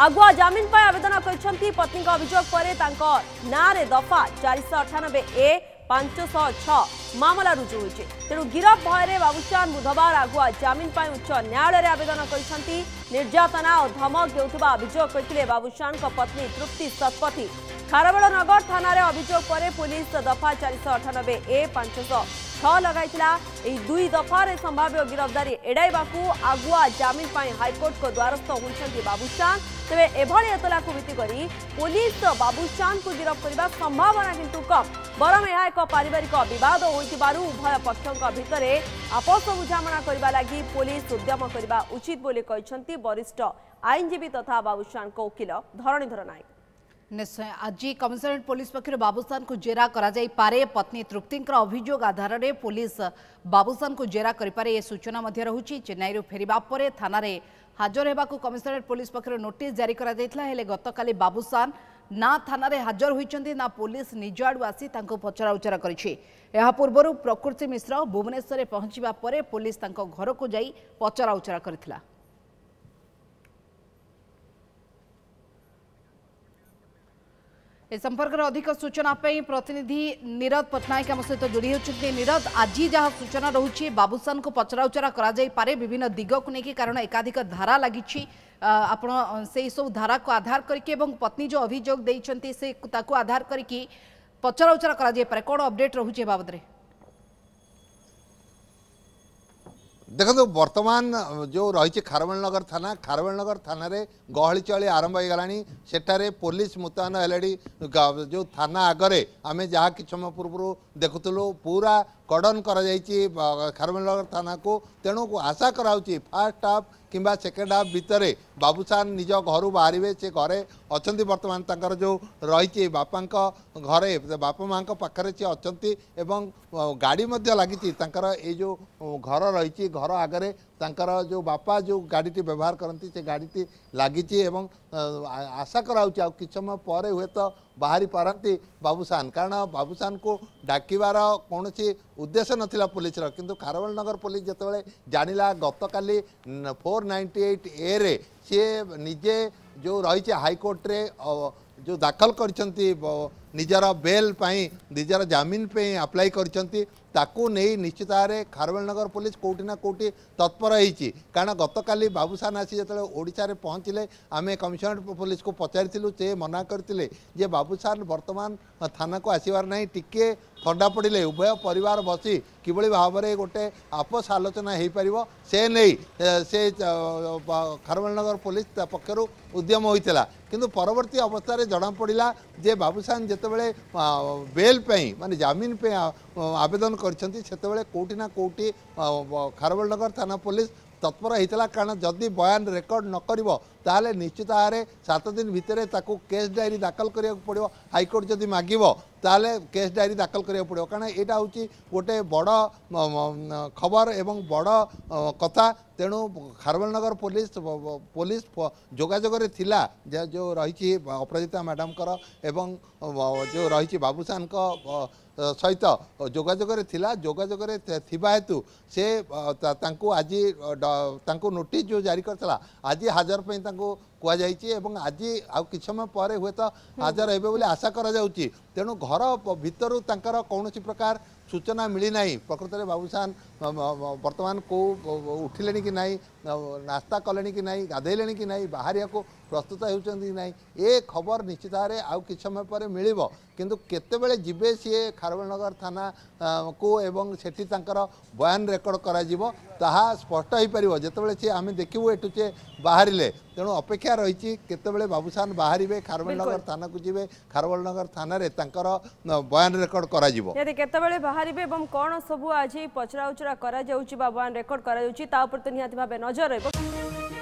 आगुआ जमीन पर आवेदन कर पत्नी अभियोग पर ना दफा 498A 506 मामला रुजु होती तेणु गिरफ भय बाबूशान बुधवार आगुआ जमीन पर उच्च न्यायालय आवेदन कर निर्यातना और धमक देउथबा अभियोग करते बाबूशान पत्नी तृप्ति शतपथी खारवेलनगर थाना अभियोग पर पुलिस दफा 498A 506 लगाई दुई दफार संभाव्य गिरफदारी एड़ाइबाकू आगुआ जमीन पर हाइकोर्ट को द्वारस्थ होती बाबूशान तेरे एभली एतला को भित्ति करी पुलिस बाबूशान को गिरफ करने संभावना किंतु कम बरम यह एक पारिवारिक बद हो उभय पक्षों भितर आपोष बुझाणा करने लगी पुलिस उद्यम करने उचित बोली कहते वरिष्ठ आईनजीवी तथा बाबूशान वकील धरणीधर नायक। निश्चय आज कमिशनरेट पुलिस पक्षर बाबूशान को जेरा कराई पत्नी तृप्ति अभियोग आधार में पुलिस बाबूशान को जेरा करे ये सूचना रही। चेन्नई फेरिबा परे थाना रे हाजर होगा कमिशनरेट पुलिस पक्षर नोटिस जारी करें। गतकाली बाबूशान ना थाना रे हाजर होती ना पुलिस निज आड़ आसी पचरा उचरा कर। प्रकृति मिश्रा भुवनेश्वर पहुंचा पर पुलिस घर को जाई पचरा उचरा कर। इस संपर्क में अधिक सूचना प्रतिनिधि नीरद पटनायक आम सहित जोड़ी होती। नीरद, आज जहाँ सूचना रही बाबूशान को पचराउचरा कराई विभिन्न दिग को लेकिन कारण एकाधिक धारा लगी आप धारा को आधार करके पत्नी जो अभियोग देती से आधार करके पचराउचरा कराई कौन अपडेट रही बाबद में? देखो बर्तमान जो रही खारवेलनगर थाना रे गहली चली आरंभ हो गलानी। सेठारे पुलिस मुतयन है जो थाना आगे आम जहाँ कि समय पूर्व देखुलू पूरा कड़न कर खारवेलनगर थाना को। तेणु आशा कराऊँ फास्ट हाफ किंबा सेकेंड हाफ भितर बाबूशान निज घर बाहर से घरे अच्छा बर्तमान तर जो रही बापा घरे बापा माँ पाखे सी अच्छा गाड़ी लगी ये जो घर रही घर आगे तर जो बापा जो गाड़ीटी व्यवहार करती से गाड़ीटी लगी आशा कराऊँ कि समय पर हे तो बाहरी पारती बाबूशान। कारण बाबूशान को डाकिबार कौन उद्देश्य नाला पुलिस किंतु खारवेलनगर पुलिस जितेबाला जाना गतकाली 498A रे सी निजे जो रही हाईकोर्ट रे जो दाखल निजर बेल निजर जमीन आप्लाय नहीं निश्चित भाव में खारवेलनगर पुलिस कोटी ना कोटी तत्पर होती। कारण गतकाली बाबूशान आसी जतले ओडिशा रे पहुँचले आम कमिशनरेट पुलिस को पचारिलु से मना करते जे बाबूशान वर्तमान थाना को आसबार ना टिके थंडा पड़े उभय परिवार बसी किभली भाव में गोटे आपोस आलोचना हो पार से नहीं से खारवेलनगर पुलिस पक्षर उद्यम होता। किंतु परवर्ती अवस्था रे जना पड़ा जे बाबूशान जितेबाला बेल माने जमीन पे आवेदन करते कोटी ना कोटी खारवेलनगर थाना पुलिस तत्पर होता। कारण जदि बयान रेकर्ड न करिवो ताले निश्चित भाव में 7 दिन भितर ताकू केस डायरी दाखल करिया पड़ो। हाईकोर्ट जदि मागिवो ताले केस डायरी दाखल करिया पड़ो। कारण एटा होची गोटे बड़ खबर एवं बड़ कथा। तेणु खारवेलनगर पुलिस जोगाजोग थिला जो रही अपराजिता मैडम कर एवं जो रही बाबूशान सहित जोगाजोगे थिला जोगाजोगे थिबा हेतु से आज नोटिस जो जारी करता आज हाजर पे कहुई आज कि समय पर हे तो हाजर होबे आशा करा जाउची। तेणु घर भितरु तांकर कौनसी प्रकार सूचना मिली ना। प्रकृत में बाबूशान वर्तमान को उठिले कि नाई नास्ता कले कि नाई गाधेले कि नाई बाहरिया को प्रस्तुत होती ना ये खबर निश्चित भाव में आउ कि समय पर मिल किंतु केतेबेले जीवे सी खारवेलनगर थाना को एवं सेठी तांकर बयान रेकर्ड करा जीवो ताहा स्पष्ट हो पार जितेबाला सी आम देखू एठू से बाहरिले। तेणु अपेक्षा रही केतेबेले बाबूशान बाहरिबे खारवेलनगर थाना को जीवे खारवेलनगर थाना रे तांकर बयान रेकर्ड करा जीवो केतेबेले बाहरिबे एवं कोन सबु आज पचराउचरा करा जाउची बा बयान रेकर्ड करा जाउची ता ऊपर तो निहाती भाबे नजर रहबो।